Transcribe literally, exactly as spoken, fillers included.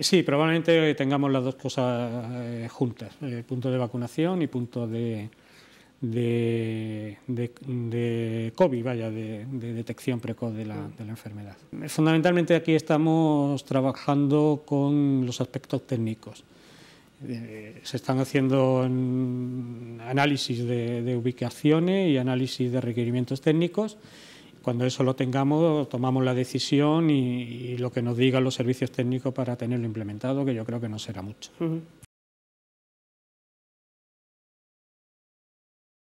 Sí, probablemente tengamos las dos cosas eh, juntas, eh, puntos de vacunación y puntos de, de, de, de COVID, vaya, de, de detección precoz de la, de la enfermedad. Fundamentalmente aquí estamos trabajando con los aspectos técnicos. Eh, se están haciendo análisis de, de ubicaciones y análisis de requerimientos técnicos. Cuando eso lo tengamos, tomamos la decisión y, y lo que nos digan los servicios técnicos para tenerlo implementado, que yo creo que no será mucho. Uh-huh.